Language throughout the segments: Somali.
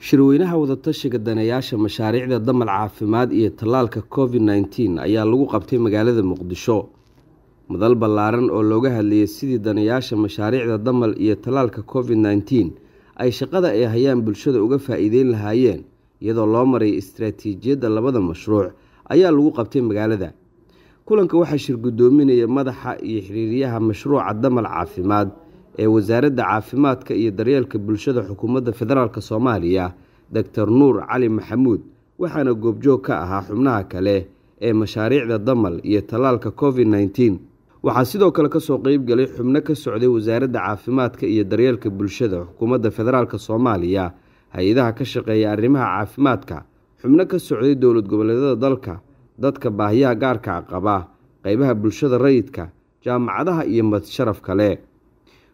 shirweynaha wadatashiga danayaasha mashaariicda Damal Caafimaad iyo Talaalka COVID-19 ayaa lagu qabtay magaalada Muqdisho madal ballaaran oo looga hadlayay sidii danayaasha mashaariicda Damal iyo Talaalka COVID-19 ay shaqada ay hayaan bulshada uga faa'iideyn lahaayeen iyadoo loo maray istaraatiijiyada labada mashruuc ayaa lagu qabtay magaalada kulanka waxa shirgudoominaya madaxa iyo xiriiriyaha mashruuca Damal Caafimaad ee wasaarada caafimaadka iyo daryeelka bulshada xukuumadda federaalka Soomaaliya Dr. Nuur Cali Maxamuud waxaana goobjoog ka ahaa xubnaha kale ee mashaariicda Damal iyo Talaalka COVID-19 waxaa sidoo kale ka soo qayb galay xubno ka socday wasaarada caafimaadka iyo daryeelka bulshada xukuumadda federaalka Soomaaliya hay'adaha ka shaqeeya arrimaha caafimaadka xubno ka socday dowlad goboleedyada dalka dadka baahiyaha gaarka qaba qaybaha bulshada rayidka jaamacadaha iyo madsharaf kale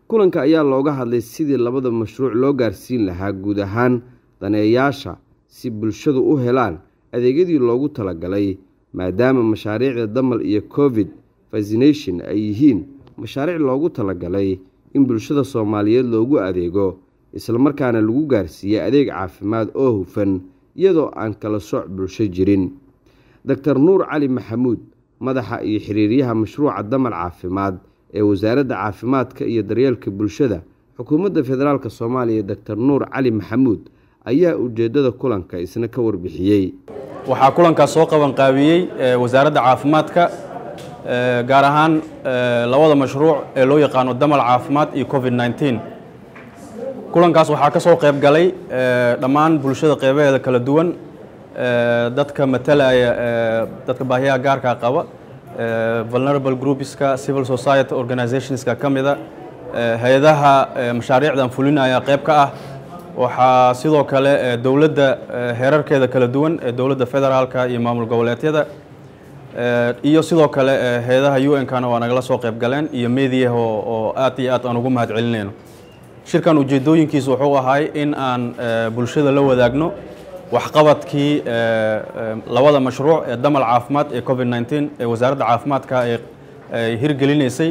kulanka ayaa looga hadlay sidii labada mashruuc loo gaarsiin lahaa guud ahaan daneeyaasha si bulshadu u helaan adeegyadii loogu talagalay maadaama mashaariicda Damal iyo Covid vaccination ay yihiin mashaariic loogu talagalay in bulshada Soomaaliyeed loogu adeego isla markaana lagu gaarsiiyo adeeg caafimaad oo hufan iyadoo aan kala sooc bulsho jirin Dr. Nuur Cali Maxamuud madaxa iyo xiriiriyaha mashruuca Damal Caafimaad ee wasaarada caafimaadka iyo daryeelka bulshada xukuumadda federaalka Soomaaliya Dr. Nuur Cali Maxamuud ayaa ujeedada kulanka isna ka warbixiyay waxa kulanka soo qaban qaabiyay wasaarada caafimaadka gaar ahaan labada mashruuc ee loo yaqaan Damal Caafimaad iyo COVID-19 kulankaas waxa ka soo qayb galay dhamaan bulshada qaybaheeda kala duwan dadka matalaya dadka baahiyaha gaarka qaba vulnerable groups-ka civil society organizations-ka kamida hay'adaha mashaariicdan fulinaya qayb ka ah waxa sidoo kale dawladda heerarkeeda kala duwan dawladda federaalka iyo maamul goboleedyada iyo sidoo kale hay'adaha UN-kana waa nagala soo qayb galeen iyo media oo aad iyo aad aan ugu mahad celinayno shirkan ujeedooyinkiisu wuxuu ahaa in aan bulshada la wadaagno waxqabadkii labada mashruuc ee Damal Caafimaad ee COVID-19 ee wasaarada caafimaadka ay hirgelinaysay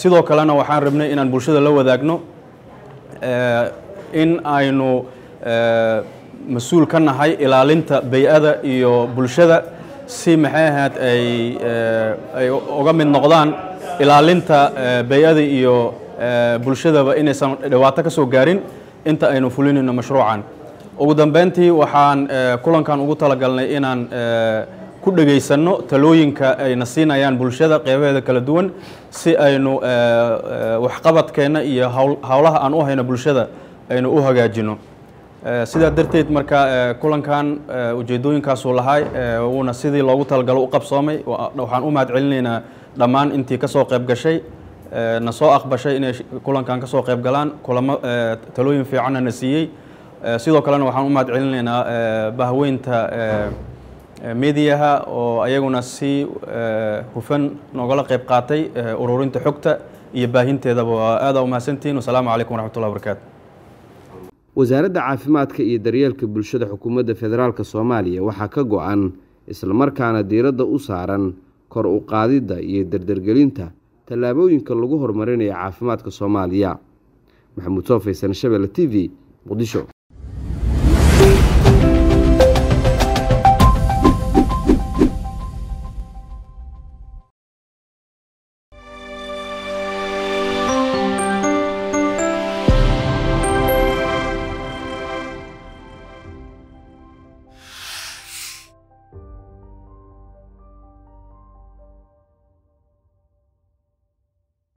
sidoo kale waxaan rabnay inaan bulshada la wadaagno in aynu masuul ka nahay ilaalinta bay'ada iyo bulshada si maxaahad ay uga mid noqdaan ilaalinta bay'ada iyo bulshadaba inaysan dhibaato ka soo gaarin inta aynu fulinayno mashruucan ugu dambeyntii waxaan kulankan ugu talagalnay inaan ku dhageysano talooyinka ay nasinayaan bulshada qaybaha kala duwan si aynu waxqabadkeena iyo hawlaha aan u hayno bulshada aynu u hagaajino sida darteed marka kulankan ujeedooyinkaas uu lahaay wuuna sidii loogu talagalo u qabsoomay waxaan u mahad celinaynaa dhamaan intii ka soo qayb gashay na soo aqbashay inay kulankan ka soo qayb galaan kulamo talooyin fiican na siiyay sidoo kale waxaan u mahad celinaynaa bahweynta media oo ayaguna si hufan nooga qayb qaatay ururinta xogta iyo baahinteedaba aad u mahadsantiin wasalaamu calaykum waraxmatullahi wabarakaatu wasaarada caafimaadka iyo daryeelka bulshada xukuumadda federaalka Soomaaliya waxa ka go'an isla markaana diiradda u saaran kor u qaadida iyo dardargelinta tallaabooyinka lagu horumarinayo caafimaadka Soomaaliya Maxamuud Soofay TV Muqdisho.